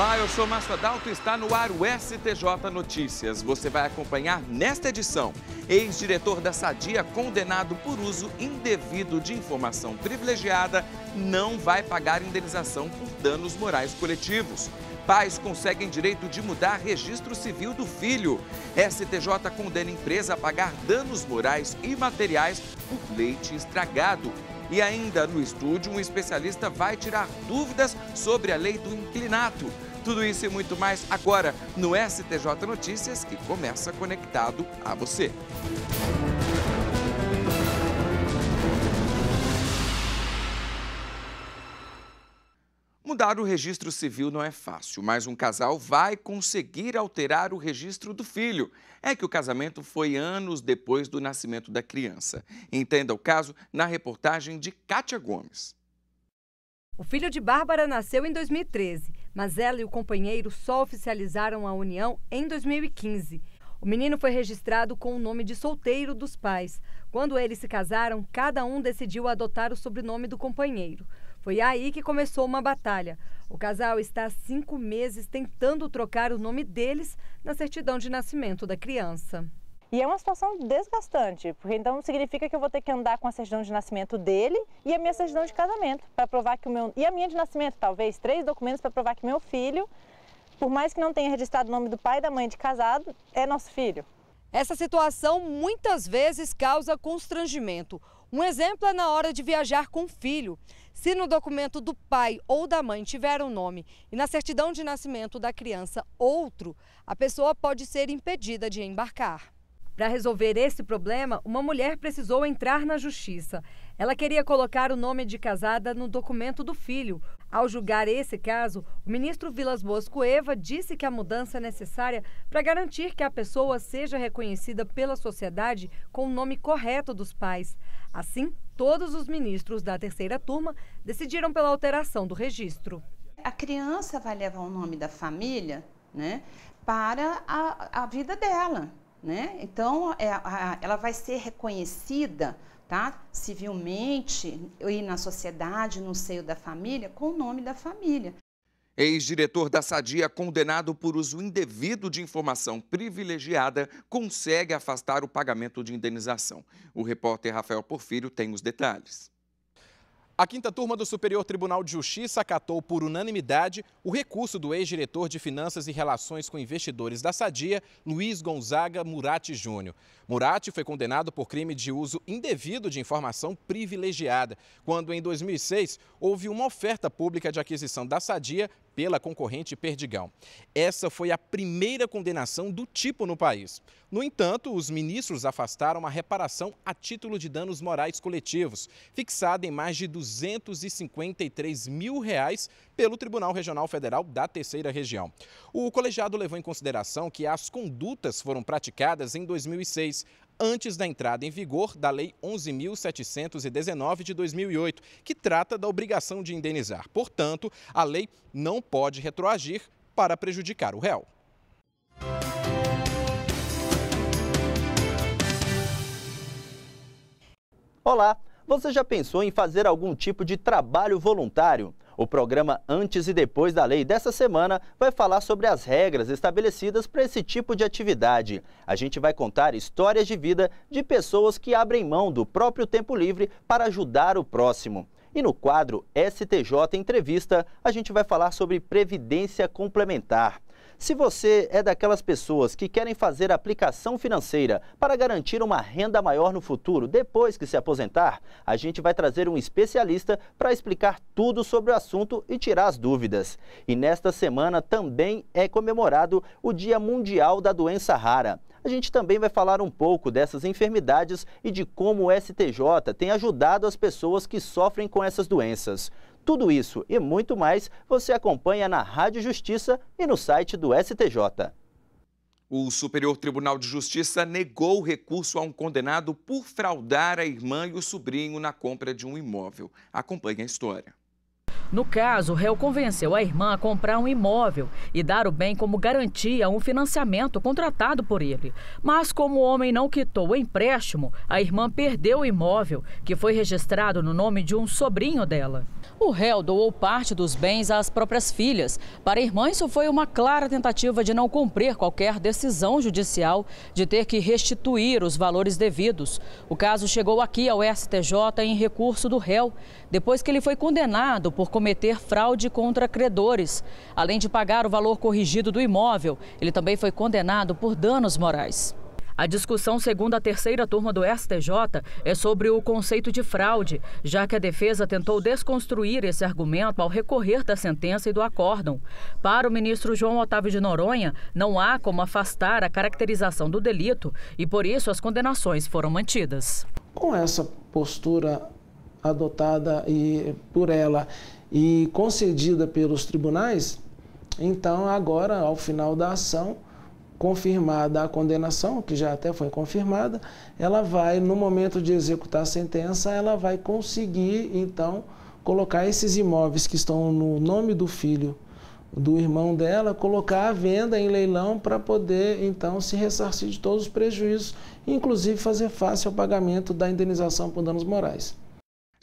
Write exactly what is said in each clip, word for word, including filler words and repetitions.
Olá, eu sou Márcio Adalto e está no ar o S T J Notícias. Você vai acompanhar nesta edição: ex-diretor da Sadia condenado por uso indevido de informação privilegiada não vai pagar indenização por danos morais coletivos. Pais conseguem direito de mudar registro civil do filho. S T J condena empresa a pagar danos morais e materiais por leite estragado. E ainda no estúdio, um especialista vai tirar dúvidas sobre a lei do inquilinato. Tudo isso e muito mais agora no S T J Notícias, que começa conectado a você. Mudar o registro civil não é fácil, mas um casal vai conseguir alterar o registro do filho. É que o casamento foi anos depois do nascimento da criança. Entenda o caso na reportagem de Kátia Gomes. O filho de Bárbara nasceu em dois mil e treze, mas ela e o companheiro só oficializaram a união em dois mil e quinze. O menino foi registrado com o nome de solteiro dos pais. Quando eles se casaram, cada um decidiu adotar o sobrenome do companheiro. Foi aí que começou uma batalha. O casal está há cinco meses tentando trocar o nome deles na certidão de nascimento da criança. E é uma situação desgastante, porque então significa que eu vou ter que andar com a certidão de nascimento dele e a minha certidão de casamento, para provar que o meu... e a minha de nascimento, talvez, três documentos para provar que meu filho, por mais que não tenha registrado o nome do pai e da mãe de casado, é nosso filho. Essa situação muitas vezes causa constrangimento. Um exemplo é na hora de viajar com o filho. Se no documento do pai ou da mãe tiver um nome e na certidão de nascimento da criança outro, a pessoa pode ser impedida de embarcar. Para resolver esse problema, uma mulher precisou entrar na justiça. Ela queria colocar o nome de casada no documento do filho. Ao julgar esse caso, o ministro Villas Bôas Cueva disse que a mudança é necessária para garantir que a pessoa seja reconhecida pela sociedade com o nome correto dos pais. Assim, todos os ministros da terceira turma decidiram pela alteração do registro. A criança vai levar o nome da família, né, para a, a vida dela. Né? Então, é, a, ela vai ser reconhecida, tá, civilmente e na sociedade, no seio da família, com o nome da família. Ex-diretor da Sadia, condenado por uso indevido de informação privilegiada, consegue afastar o pagamento de indenização. O repórter Rafael Porfírio tem os detalhes. A quinta turma do Superior Tribunal de Justiça acatou por unanimidade o recurso do ex-diretor de Finanças e Relações com Investidores da Sadia, Luiz Gonzaga Muratti Júnior. Muratti foi condenado por crime de uso indevido de informação privilegiada, quando em dois mil e seis houve uma oferta pública de aquisição da Sadia pela concorrente Perdigão. Essa foi a primeira condenação do tipo no país. No entanto, os ministros afastaram a reparação a título de danos morais coletivos, fixada em mais de duzentos e cinquenta e três mil reais pelo Tribunal Regional Federal da Terceira Região. O colegiado levou em consideração que as condutas foram praticadas em dois mil e seis, antes da entrada em vigor da Lei onze mil setecentos e dezenove de dois mil e oito, que trata da obrigação de indenizar. Portanto, a lei não pode retroagir para prejudicar o réu. Olá, você já pensou em fazer algum tipo de trabalho voluntário? O programa Antes e Depois da Lei dessa semana vai falar sobre as regras estabelecidas para esse tipo de atividade. A gente vai contar histórias de vida de pessoas que abrem mão do próprio tempo livre para ajudar o próximo. E no quadro S T J Entrevista, a gente vai falar sobre previdência complementar. Se você é daquelas pessoas que querem fazer aplicação financeira para garantir uma renda maior no futuro depois que se aposentar, a gente vai trazer um especialista para explicar tudo sobre o assunto e tirar as dúvidas. E nesta semana também é comemorado o Dia Mundial da Doença Rara. A gente também vai falar um pouco dessas enfermidades e de como o S T J tem ajudado as pessoas que sofrem com essas doenças. Tudo isso e muito mais você acompanha na Rádio Justiça e no site do S T J. O Superior Tribunal de Justiça negou recurso a um condenado por fraudar a irmã e o sobrinho na compra de um imóvel. Acompanhe a história. No caso, o réu convenceu a irmã a comprar um imóvel e dar o bem como garantia a um financiamento contratado por ele. Mas como o homem não quitou o empréstimo, a irmã perdeu o imóvel, que foi registrado no nome de um sobrinho dela. O réu doou parte dos bens às próprias filhas. Para a irmã, isso foi uma clara tentativa de não cumprir qualquer decisão judicial de ter que restituir os valores devidos. O caso chegou aqui ao S T J em recurso do réu, depois que ele foi condenado por cometer fraude contra credores. Além de pagar o valor corrigido do imóvel, ele também foi condenado por danos morais. A discussão, segundo a terceira turma do S T J, é sobre o conceito de fraude, já que a defesa tentou desconstruir esse argumento ao recorrer da sentença e do acórdão. Para o ministro João Otávio de Noronha, não há como afastar a caracterização do delito e, por isso, as condenações foram mantidas. Com essa postura adotada e por ela e concedida pelos tribunais, então agora, ao final da ação, confirmada a condenação, que já até foi confirmada, ela vai, no momento de executar a sentença, ela vai conseguir, então, colocar esses imóveis que estão no nome do filho, do irmão dela, colocar à venda em leilão para poder, então, se ressarcir de todos os prejuízos, inclusive fazer face ao pagamento da indenização por danos morais.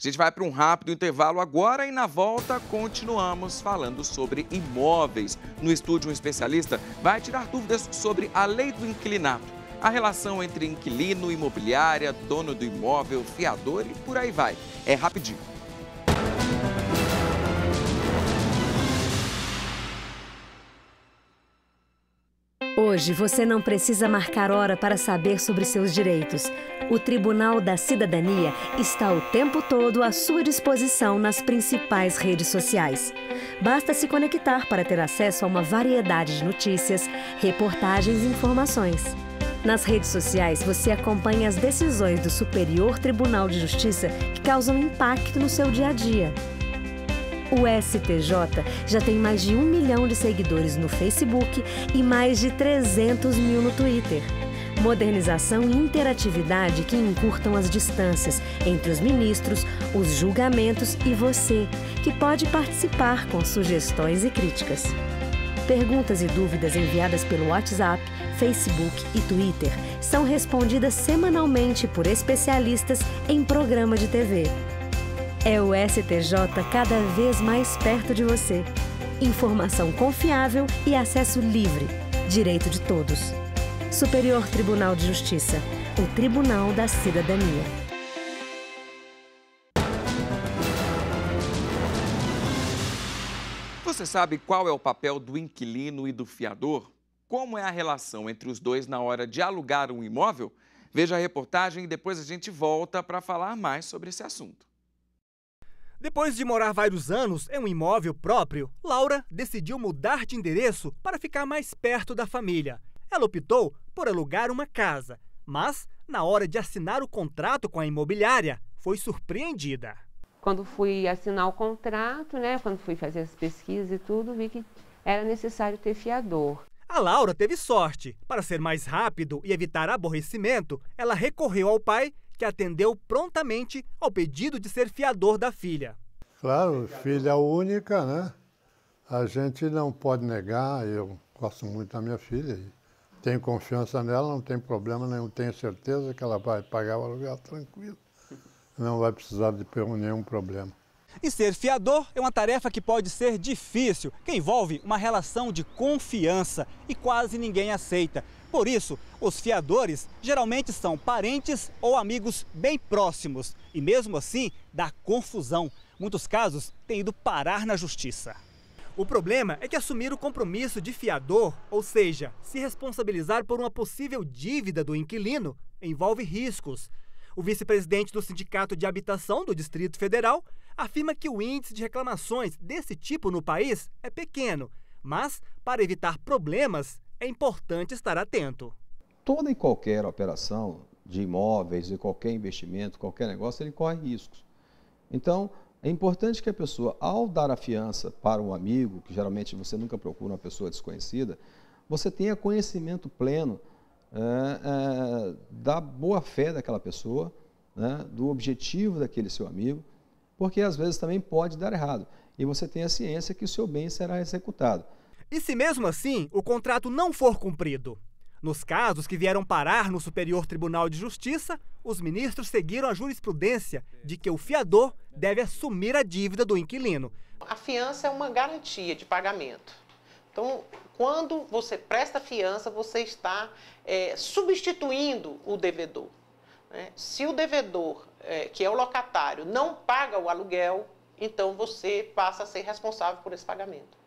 A gente vai para um rápido intervalo agora e na volta continuamos falando sobre imóveis. No estúdio, um especialista vai tirar dúvidas sobre a lei do inquilinato, a relação entre inquilino, imobiliária, dono do imóvel, fiador e por aí vai. É rapidinho. Hoje você não precisa marcar hora para saber sobre seus direitos. O Tribunal da Cidadania está o tempo todo à sua disposição nas principais redes sociais. Basta se conectar para ter acesso a uma variedade de notícias, reportagens e informações. Nas redes sociais você acompanha as decisões do Superior Tribunal de Justiça que causam impacto no seu dia a dia. O S T J já tem mais de um milhão de seguidores no Facebook e mais de trezentos mil no Twitter. Modernização e interatividade que encurtam as distâncias entre os ministros, os julgamentos e você, que pode participar com sugestões e críticas. Perguntas e dúvidas enviadas pelo WhatsApp, Facebook e Twitter são respondidas semanalmente por especialistas em programa de T V. É o S T J cada vez mais perto de você. Informação confiável e acesso livre. Direito de todos. Superior Tribunal de Justiça, o Tribunal da Cidadania. Você sabe qual é o papel do inquilino e do fiador? Como é a relação entre os dois na hora de alugar um imóvel? Veja a reportagem e depois a gente volta para falar mais sobre esse assunto. Depois de morar vários anos em um imóvel próprio, Laura decidiu mudar de endereço para ficar mais perto da família. Ela optou por alugar uma casa, mas na hora de assinar o contrato com a imobiliária, foi surpreendida. Quando fui assinar o contrato, né, quando fui fazer as pesquisas e tudo, vi que era necessário ter fiador. A Laura teve sorte. Para ser mais rápido e evitar aborrecimento, ela recorreu ao pai, que atendeu prontamente ao pedido de ser fiador da filha. Claro, filha única, né? A gente não pode negar, eu gosto muito da minha filha, tenho confiança nela, não tem problema nenhum, tenho certeza que ela vai pagar o aluguel tranquilo, não vai precisar de nenhum problema. E ser fiador é uma tarefa que pode ser difícil, que envolve uma relação de confiança e quase ninguém aceita. Por isso, os fiadores geralmente são parentes ou amigos bem próximos e mesmo assim dá confusão. Muitos casos têm ido parar na justiça. O problema é que assumir o compromisso de fiador, ou seja, se responsabilizar por uma possível dívida do inquilino, envolve riscos. O vice-presidente do Sindicato de Habitação do Distrito Federal afirma que o índice de reclamações desse tipo no país é pequeno, mas para evitar problemas é importante estar atento. Toda e qualquer operação de imóveis, de qualquer investimento, qualquer negócio, ele corre riscos. Então, é importante que a pessoa, ao dar a fiança para um amigo, que geralmente você nunca procura uma pessoa desconhecida, você tenha conhecimento pleno é, é, da boa-fé daquela pessoa, né, do objetivo daquele seu amigo, porque às vezes também pode dar errado. e você tem a ciência que o seu bem será executado. E se mesmo assim o contrato não for cumprido? Nos casos que vieram parar no Superior Tribunal de Justiça, os ministros seguiram a jurisprudência de que o fiador deve assumir a dívida do inquilino. A fiança é uma garantia de pagamento. Então, quando você presta fiança, você está é, substituindo o devedor. Né? Se o devedor, é, que é o locatário, não paga o aluguel, então você passa a ser responsável por esse pagamento.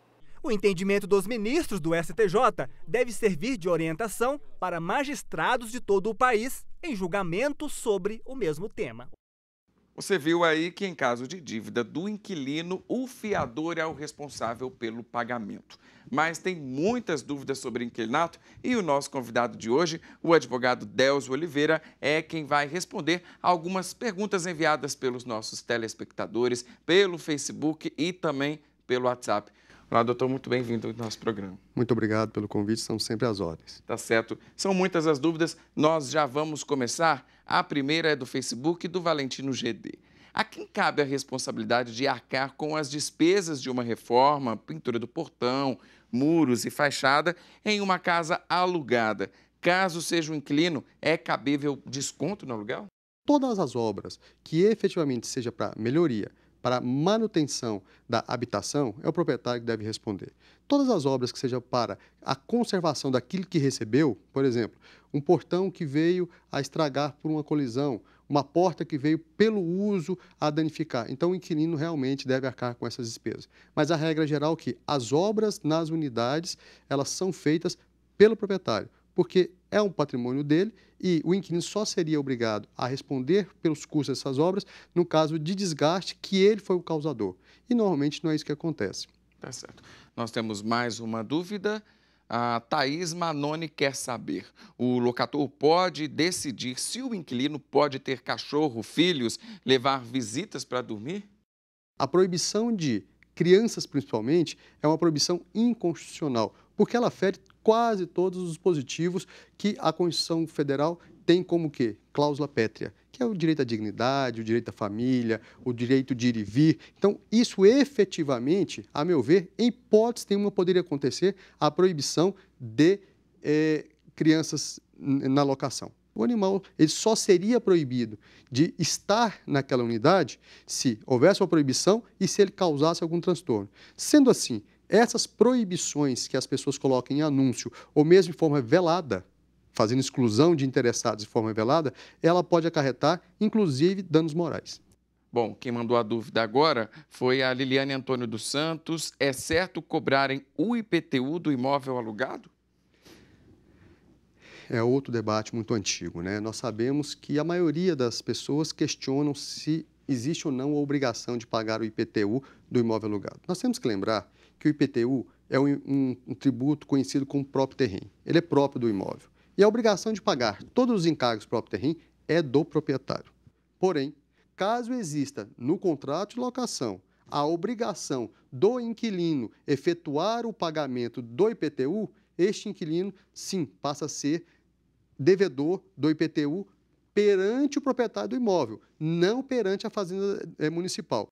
O entendimento dos ministros do S T J deve servir de orientação para magistrados de todo o país em julgamento sobre o mesmo tema. Você viu aí que em caso de dívida do inquilino, o fiador é o responsável pelo pagamento. Mas tem muitas dúvidas sobre inquilinato e o nosso convidado de hoje, o advogado Delcio Oliveira, é quem vai responder algumas perguntas enviadas pelos nossos telespectadores, pelo Facebook e também pelo WhatsApp. Olá, doutor, muito bem-vindo ao nosso programa. Muito obrigado pelo convite, são sempre às ordens. Tá certo. São muitas as dúvidas, nós já vamos começar. A primeira é do Facebook do Valentino G D. A quem cabe a responsabilidade de arcar com as despesas de uma reforma, pintura do portão, muros e fachada em uma casa alugada? Caso seja um inquilino, é cabível desconto no aluguel? Todas as obras que efetivamente seja para melhoria, para manutenção da habitação, é o proprietário que deve responder. Todas as obras que sejam para a conservação daquilo que recebeu, por exemplo, um portão que veio a estragar por uma colisão, uma porta que veio pelo uso a danificar. Então, o inquilino realmente deve arcar com essas despesas. Mas a regra geral é que as obras nas unidades, elas são feitas pelo proprietário, porque é um patrimônio dele e o inquilino só seria obrigado a responder pelos custos dessas obras no caso de desgaste que ele foi o causador. E normalmente não é isso que acontece. Tá certo. Nós temos mais uma dúvida. A Thaís Manoni quer saber: o locator pode decidir se o inquilino pode ter cachorro, filhos, levar visitas para dormir? A proibição de crianças, principalmente, é uma proibição inconstitucional, porque ela fere quase todos os dispositivos que a Constituição Federal tem como quê? Cláusula pétrea, que é o direito à dignidade, o direito à família, o direito de ir e vir. Então, isso efetivamente, a meu ver, em hipótese nenhuma poderia acontecer a proibição de eh, crianças na locação. O animal, ele só seria proibido de estar naquela unidade se houvesse uma proibição e se ele causasse algum transtorno. Sendo assim, essas proibições que as pessoas colocam em anúncio ou mesmo em forma velada, fazendo exclusão de interessados de forma velada, ela pode acarretar, inclusive, danos morais. Bom, quem mandou a dúvida agora foi a Liliane Antônio dos Santos. É certo cobrarem o I P T U do imóvel alugado? É outro debate muito antigo, né? Nós sabemos que a maioria das pessoas questionam se existe ou não a obrigação de pagar o I P T U do imóvel alugado. Nós temos que lembrar que o I P T U é um, um, um tributo conhecido como próprio terreno. Ele é próprio do imóvel. E a obrigação de pagar todos os encargos próprio terreno é do proprietário. Porém, caso exista no contrato de locação a obrigação do inquilino efetuar o pagamento do I P T U, este inquilino, sim, passa a ser devedor do I P T U perante o proprietário do imóvel, não perante a Fazenda Municipal.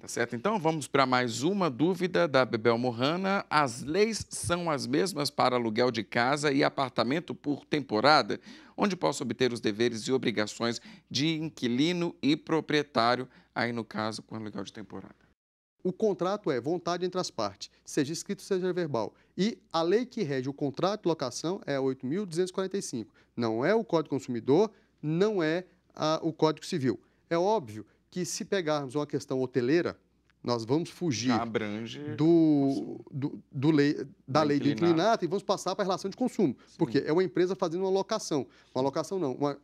Tá certo, então vamos para mais uma dúvida da Bebel Mohana. As leis são as mesmas para aluguel de casa e apartamento por temporada? Onde posso obter os deveres e obrigações de inquilino e proprietário, aí no caso com aluguel de temporada? O contrato é vontade entre as partes, seja escrito, seja verbal. E a lei que rege o contrato de locação é oito mil duzentos e quarenta e cinco. Não é o Código Consumidor, não é a, o Código Civil. É óbvio que se pegarmos uma questão hoteleira, nós vamos fugir do, do, do lei, da lei do inquilinato e vamos passar para a relação de consumo. Sim. Porque é uma empresa fazendo uma locação. Uma locação não, uma,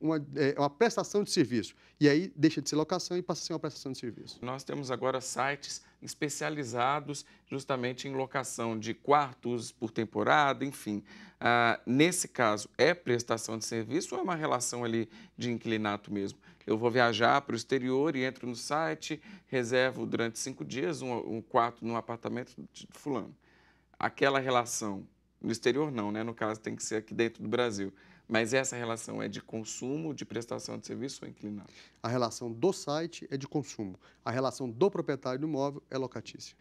uma, é, uma prestação de serviço. E aí deixa de ser locação e passa a ser uma prestação de serviço. Nós temos agora sites especializados justamente em locação de quartos por temporada, enfim. Ah, nesse caso, é prestação de serviço ou é uma relação ali de inquilinato mesmo? Eu vou viajar para o exterior e entro no site, reservo durante cinco dias um, um quarto num apartamento de fulano. Aquela relação, no exterior não, né? No caso tem que ser aqui dentro do Brasil. Mas essa relação é de consumo, de prestação de serviço ou inquilinato? A relação do site é de consumo. A relação do proprietário do imóvel é locatícia.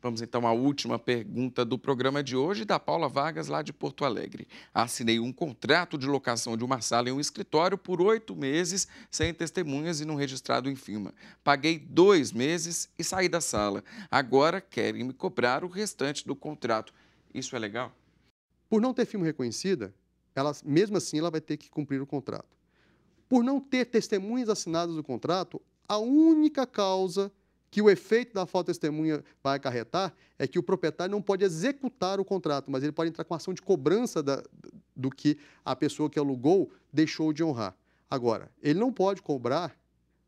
Vamos então à última pergunta do programa de hoje, da Paula Vargas, lá de Porto Alegre. Assinei um contrato de locação de uma sala e um escritório por oito meses, sem testemunhas e não registrado em firma. Paguei dois meses e saí da sala. Agora querem me cobrar o restante do contrato. Isso é legal? Por não ter firma reconhecida, ela, mesmo assim ela vai ter que cumprir o contrato. Por não ter testemunhas assinadas do contrato, a única causa que o efeito da falta de testemunha vai acarretar é que o proprietário não pode executar o contrato, mas ele pode entrar com ação de cobrança da, do que a pessoa que alugou deixou de honrar. Agora, ele não pode cobrar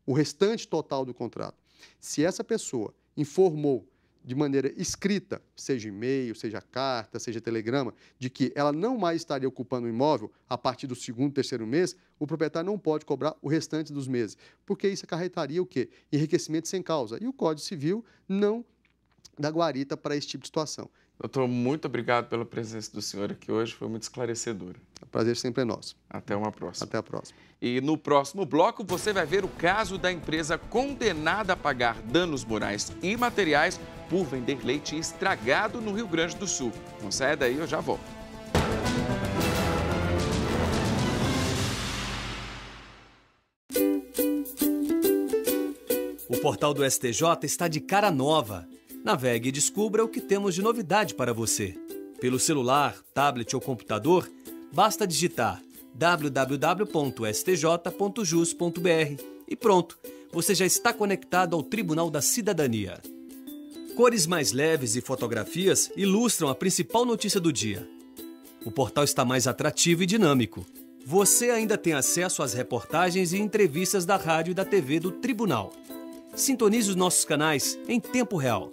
o restante total do contrato. Se essa pessoa informou de maneira escrita, seja e-mail, seja carta, seja telegrama, de que ela não mais estaria ocupando o imóvel a partir do segundo, terceiro mês, o proprietário não pode cobrar o restante dos meses, porque isso acarretaria o quê? Enriquecimento sem causa. E o Código Civil não dá guarita para esse tipo de situação. Doutor, muito obrigado pela presença do senhor aqui hoje, foi muito esclarecedora. O prazer sempre é nosso. Até uma próxima. Até a próxima. E no próximo bloco você vai ver o caso da empresa condenada a pagar danos morais e materiais por vender leite estragado no Rio Grande do Sul. Não saia daí, eu já volto. O portal do S T J está de cara nova. Navegue e descubra o que temos de novidade para você. Pelo celular, tablet ou computador, basta digitar w w w ponto s t j ponto jus ponto b r e pronto, você já está conectado ao Tribunal da Cidadania. Cores mais leves e fotografias ilustram a principal notícia do dia. O portal está mais atrativo e dinâmico. Você ainda tem acesso às reportagens e entrevistas da rádio e da T V do Tribunal. Sintonize os nossos canais em tempo real.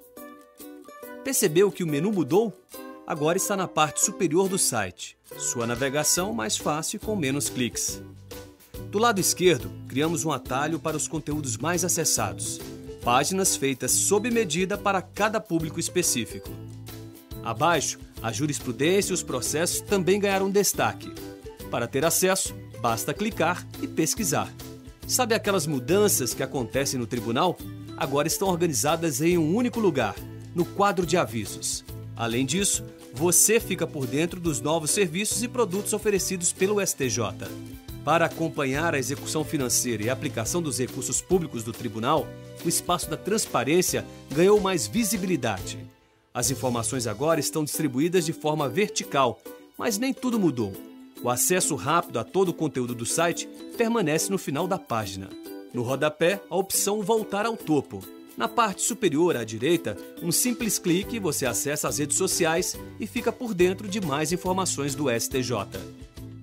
Percebeu que o menu mudou? Agora está na parte superior do site. Sua navegação mais fácil e com menos cliques. Do lado esquerdo, criamos um atalho para os conteúdos mais acessados. Páginas feitas sob medida para cada público específico. Abaixo, a jurisprudência e os processos também ganharam destaque. Para ter acesso, basta clicar e pesquisar. Sabe aquelas mudanças que acontecem no tribunal? Agora estão organizadas em um único lugar, no quadro de avisos. Além disso, você fica por dentro dos novos serviços e produtos oferecidos pelo S T J. Para acompanhar a execução financeira e a aplicação dos recursos públicos do tribunal, o espaço da transparência ganhou mais visibilidade. As informações agora estão distribuídas de forma vertical, mas nem tudo mudou. O acesso rápido a todo o conteúdo do site permanece no final da página. No rodapé, a opção Voltar ao Topo. Na parte superior à direita, um simples clique e você acessa as redes sociais e fica por dentro de mais informações do S T J.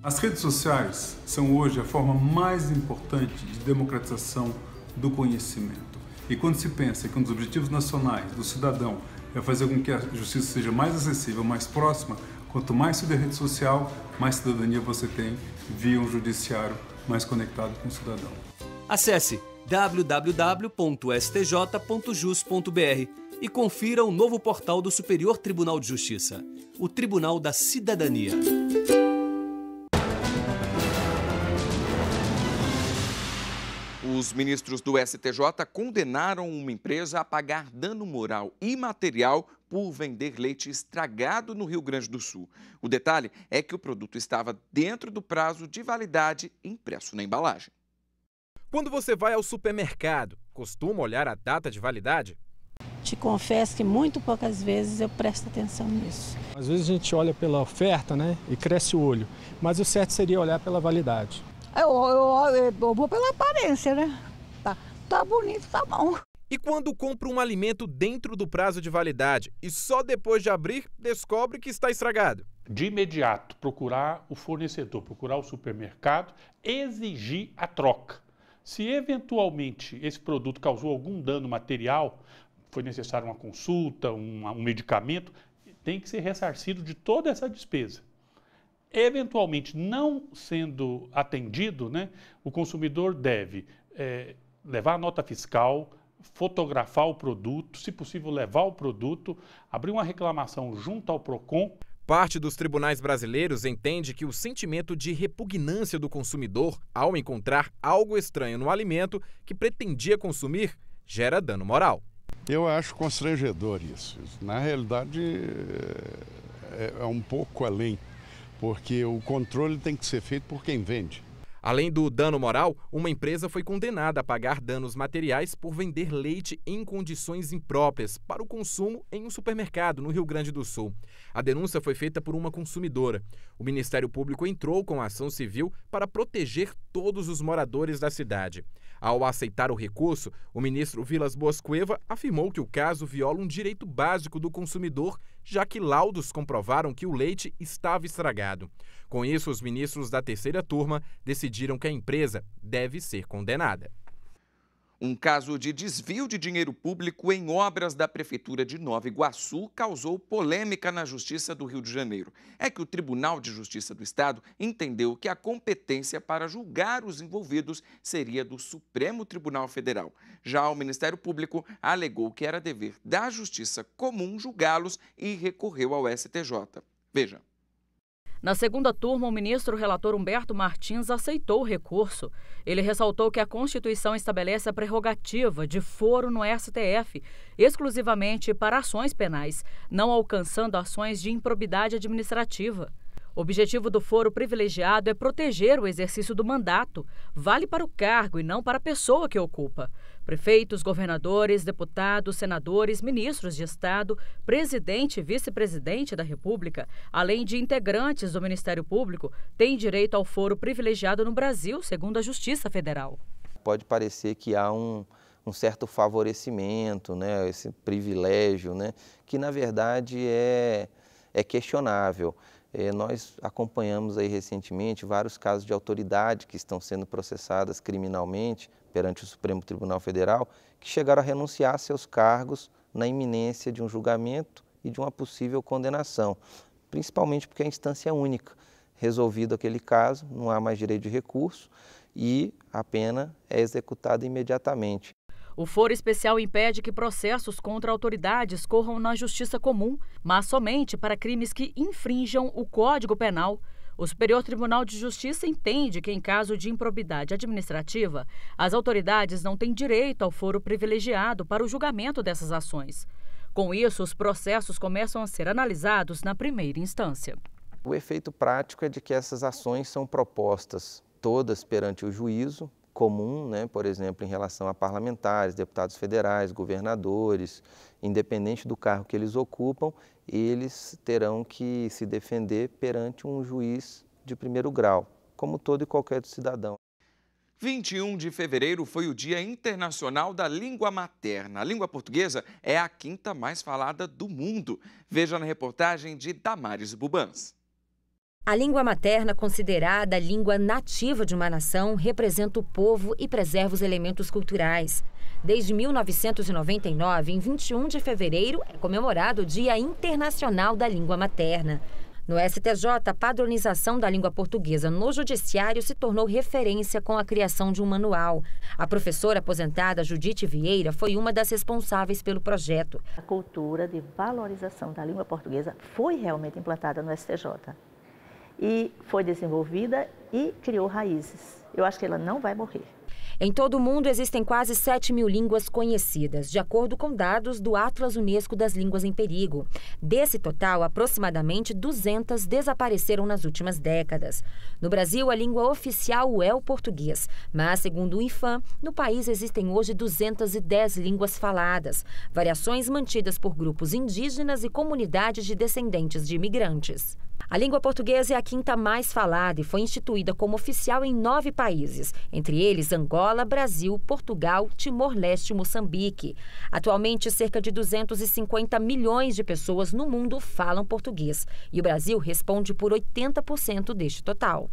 As redes sociais são hoje a forma mais importante de democratização do conhecimento. E quando se pensa que um dos objetivos nacionais do cidadão é fazer com que a justiça seja mais acessível, mais próxima, quanto mais tiver rede social, mais cidadania você tem via um judiciário mais conectado com o cidadão. Acesse w w w ponto s t j ponto jus ponto b r e confira o novo portal do Superior Tribunal de Justiça, o Tribunal da Cidadania. Os ministros do S T J condenaram uma empresa a pagar dano moral e material por vender leite estragado no Rio Grande do Sul. O detalhe é que o produto estava dentro do prazo de validade impresso na embalagem. Quando você vai ao supermercado, costuma olhar a data de validade? Te confesso que muito poucas vezes eu presto atenção nisso. Às vezes a gente olha pela oferta, né, e cresce o olho, mas o certo seria olhar pela validade. Eu, eu, eu, eu vou pela aparência, né? Tá, tá bonito, tá bom. E quando compra um alimento dentro do prazo de validade e só depois de abrir descobre que está estragado? De imediato, procurar o fornecedor, procurar o supermercado, exigir a troca. Se eventualmente esse produto causou algum dano material, foi necessário uma consulta, um, um medicamento, tem que ser ressarcido de toda essa despesa. Eventualmente, não sendo atendido, né, o consumidor deve é, levar a nota fiscal, fotografar o produto, se possível levar o produto, abrir uma reclamação junto ao PROCON. Parte dos tribunais brasileiros entende que o sentimento de repugnância do consumidor ao encontrar algo estranho no alimento que pretendia consumir gera dano moral. Eu acho constrangedor isso. Na realidade, é um pouco além, porque o controle tem que ser feito por quem vende. Além do dano moral, uma empresa foi condenada a pagar danos materiais por vender leite em condições impróprias para o consumo em um supermercado no Rio Grande do Sul. A denúncia foi feita por uma consumidora. O Ministério Público entrou com a ação civil para proteger todos os moradores da cidade. Ao aceitar o recurso, o ministro Villas Bôas Cueva afirmou que o caso viola um direito básico do consumidor, já que laudos comprovaram que o leite estava estragado. Com isso, os ministros da terceira turma decidiram que a empresa deve ser condenada. Um caso de desvio de dinheiro público em obras da Prefeitura de Nova Iguaçu causou polêmica na Justiça do Rio de Janeiro. É que o Tribunal de Justiça do Estado entendeu que a competência para julgar os envolvidos seria do Supremo Tribunal Federal. Já o Ministério Público alegou que era dever da Justiça Comum julgá-los e recorreu ao S T J. Veja. Na segunda turma, o ministro relator Humberto Martins aceitou o recurso. Ele ressaltou que a Constituição estabelece a prerrogativa de foro no S T F, exclusivamente para ações penais, não alcançando ações de improbidade administrativa. O objetivo do foro privilegiado é proteger o exercício do mandato. Vale para o cargo e não para a pessoa que ocupa. Prefeitos, governadores, deputados, senadores, ministros de Estado, presidente e vice-presidente da República, além de integrantes do Ministério Público, têm direito ao foro privilegiado no Brasil, segundo a Justiça Federal. Pode parecer que há um, um certo favorecimento, né, esse privilégio, né, que na verdade é, é questionável. É, nós acompanhamos aí recentemente vários casos de autoridade que estão sendo processadas criminalmente perante o Supremo Tribunal Federal, que chegaram a renunciar a seus cargos na iminência de um julgamento e de uma possível condenação, principalmente porque a instância é única. Resolvido aquele caso, não há mais direito de recurso e a pena é executada imediatamente. O foro especial impede que processos contra autoridades corram na justiça comum, mas somente para crimes que infringam o Código Penal. O Superior Tribunal de Justiça entende que, em caso de improbidade administrativa, as autoridades não têm direito ao foro privilegiado para o julgamento dessas ações. Com isso, os processos começam a ser analisados na primeira instância. O efeito prático é de que essas ações são propostas todas perante o juízo comum, né, por exemplo, em relação a parlamentares, deputados federais, governadores, independente do cargo que eles ocupam, eles terão que se defender perante um juiz de primeiro grau, como todo e qualquer cidadão. vinte e um de fevereiro foi o Dia Internacional da Língua Materna. A língua portuguesa é a quinta mais falada do mundo. Veja na reportagem de Damares Bubans. A língua materna, considerada a língua nativa de uma nação, representa o povo e preserva os elementos culturais. Desde mil novecentos e noventa e nove, em vinte e um de fevereiro, é comemorado o Dia Internacional da Língua Materna. No S T J, a padronização da língua portuguesa no judiciário se tornou referência com a criação de um manual. A professora aposentada Judite Vieira foi uma das responsáveis pelo projeto. A cultura de valorização da língua portuguesa foi realmente implantada no S T J. E foi desenvolvida e criou raízes. Eu acho que ela não vai morrer. Em todo o mundo existem quase sete mil línguas conhecidas, de acordo com dados do Atlas Unesco das Línguas em Perigo. Desse total, aproximadamente duzentas desapareceram nas últimas décadas. No Brasil, a língua oficial é o português, mas, segundo o IFAM, no país existem hoje duzentas e dez línguas faladas, variações mantidas por grupos indígenas e comunidades de descendentes de imigrantes. A língua portuguesa é a quinta mais falada e foi instituída como oficial em nove países, entre eles Angola, Brasil, Portugal, Timor-Leste e Moçambique. Atualmente, cerca de duzentos e cinquenta milhões de pessoas no mundo falam português e o Brasil responde por oitenta por cento deste total.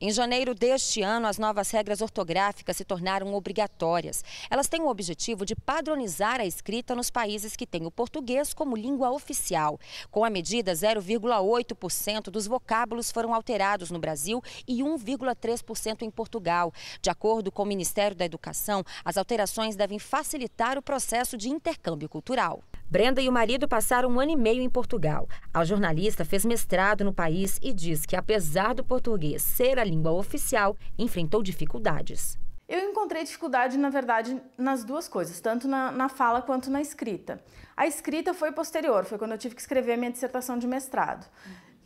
Em janeiro deste ano, as novas regras ortográficas se tornaram obrigatórias. Elas têm o objetivo de padronizar a escrita nos países que têm o português como língua oficial. Com a medida, zero vírgula oito por cento dos vocábulos foram alterados no Brasil e um vírgula três por cento em Portugal. De acordo com o Ministério da Educação, as alterações devem facilitar o processo de intercâmbio cultural. Brenda e o marido passaram um ano e meio em Portugal. A jornalista fez mestrado no país e diz que, apesar do português ser a língua oficial, enfrentou dificuldades. Eu encontrei dificuldade, na verdade, nas duas coisas, tanto na, na fala quanto na escrita. A escrita foi posterior, foi quando eu tive que escrever a minha dissertação de mestrado.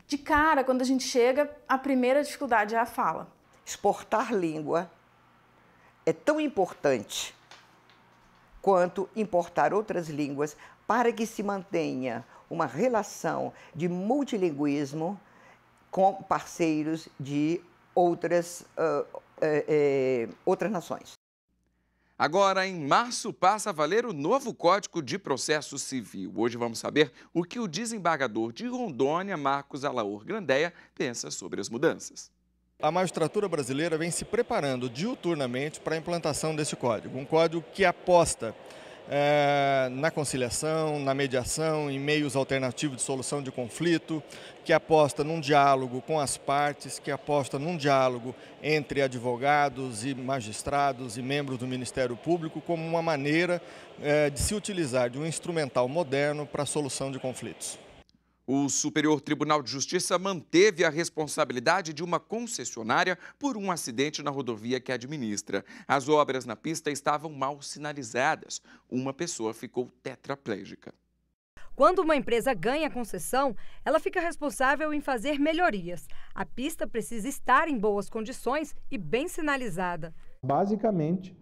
De cara, quando a gente chega, a primeira dificuldade é a fala. Exportar língua é tão importante quanto importar outras línguas para que se mantenha uma relação de multilinguismo com parceiros de outras uh, É, é, outras nações. Agora, em março, passa a valer o novo Código de Processo Civil. Hoje vamos saber o que o desembargador de Rondônia, Marcos Alaor Grandéia, pensa sobre as mudanças. A magistratura brasileira vem se preparando diuturnamente para a implantação deste código. Um código que aposta é, na conciliação, na mediação, em meios alternativos de solução de conflito, que aposta num diálogo com as partes, que aposta num diálogo entre advogados e magistrados e membros do Ministério Público como uma maneira eh, de se utilizar de um instrumental moderno para a solução de conflitos. O Superior Tribunal de Justiça manteve a responsabilidade de uma concessionária por um acidente na rodovia que administra. As obras na pista estavam mal sinalizadas. Uma pessoa ficou tetraplégica. Quando uma empresa ganha concessão, ela fica responsável em fazer melhorias. A pista precisa estar em boas condições e bem sinalizada. Basicamente,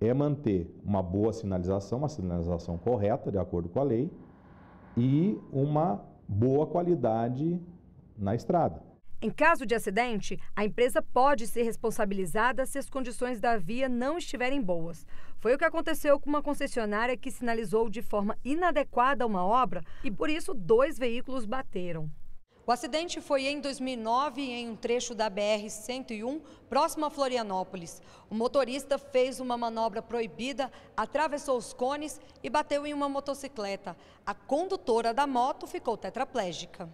é manter uma boa sinalização, uma sinalização correta, de acordo com a lei, e uma boa qualidade na estrada. Em caso de acidente, a empresa pode ser responsabilizada se as condições da via não estiverem boas. Foi o que aconteceu com uma concessionária que sinalizou de forma inadequada uma obra e, por isso, dois veículos bateram. O acidente foi em dois mil e nove, em um trecho da B R cento e um, próximo a Florianópolis. O motorista fez uma manobra proibida, atravessou os cones e bateu em uma motocicleta. A condutora da moto ficou tetraplégica.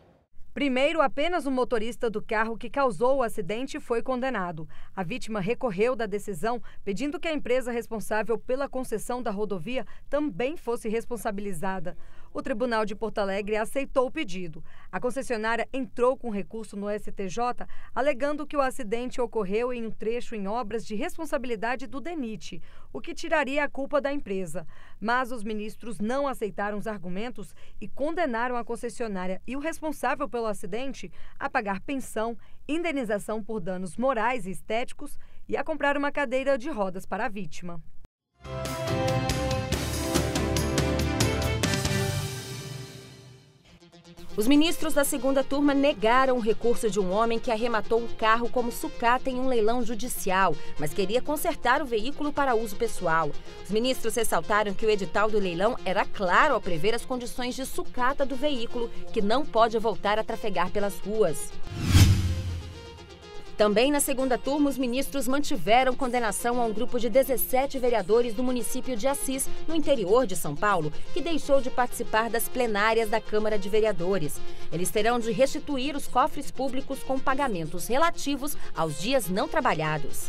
Primeiro, apenas o motorista do carro que causou o acidente foi condenado. A vítima recorreu da decisão, pedindo que a empresa responsável pela concessão da rodovia também fosse responsabilizada. O Tribunal de Porto Alegre aceitou o pedido. A concessionária entrou com recurso no S T J, alegando que o acidente ocorreu em um trecho em obras de responsabilidade do DENIT, o que tiraria a culpa da empresa. Mas os ministros não aceitaram os argumentos e condenaram a concessionária e o responsável pelo acidente a pagar pensão, indenização por danos morais e estéticos e a comprar uma cadeira de rodas para a vítima. Os ministros da segunda turma negaram o recurso de um homem que arrematou um carro como sucata em um leilão judicial, mas queria consertar o veículo para uso pessoal. Os ministros ressaltaram que o edital do leilão era claro ao prever as condições de sucata do veículo, que não pode voltar a trafegar pelas ruas. Também na segunda turma, os ministros mantiveram condenação a um grupo de dezessete vereadores do município de Assis, no interior de São Paulo, que deixou de participar das plenárias da Câmara de Vereadores. Eles terão de restituir os cofres públicos com pagamentos relativos aos dias não trabalhados.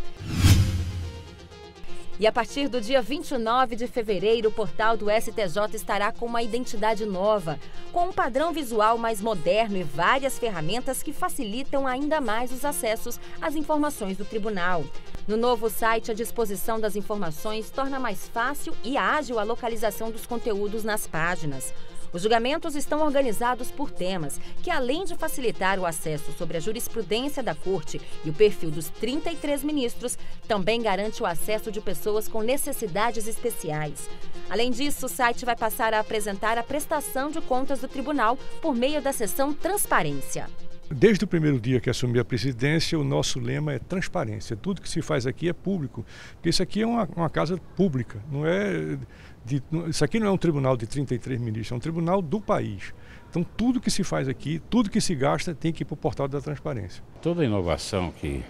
E a partir do dia vinte e nove de fevereiro, o portal do S T J estará com uma identidade nova, com um padrão visual mais moderno e várias ferramentas que facilitam ainda mais os acessos às informações do tribunal. No novo site, a disposição das informações torna mais fácil e ágil a localização dos conteúdos nas páginas. Os julgamentos estão organizados por temas, que além de facilitar o acesso sobre a jurisprudência da Corte e o perfil dos trinta e três ministros, também garante o acesso de pessoas com necessidades especiais. Além disso, o site vai passar a apresentar a prestação de contas do tribunal por meio da seção Transparência. Desde o primeiro dia que assumi a presidência, o nosso lema é transparência. Tudo que se faz aqui é público, porque isso aqui é uma, uma casa pública, não é... De, isso aqui não é um tribunal de trinta e três ministros, é um tribunal do país. Então tudo que se faz aqui, tudo que se gasta tem que ir para o portal da transparência. Toda inovação que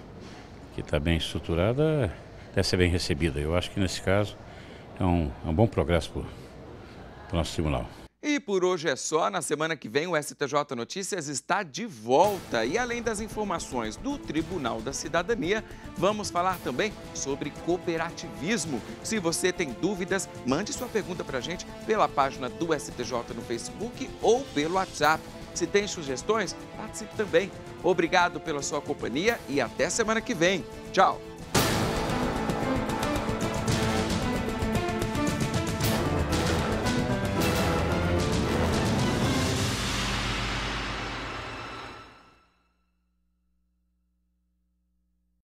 que está bem estruturada deve ser bem recebida. Eu acho que nesse caso é um, é um bom progresso para o nosso tribunal. E por hoje é só. Na semana que vem, o S T J Notícias está de volta. E além das informações do Tribunal da Cidadania, vamos falar também sobre cooperativismo. Se você tem dúvidas, mande sua pergunta para a gente pela página do S T J no Facebook ou pelo WhatsApp. Se tem sugestões, participe também. Obrigado pela sua companhia e até semana que vem. Tchau!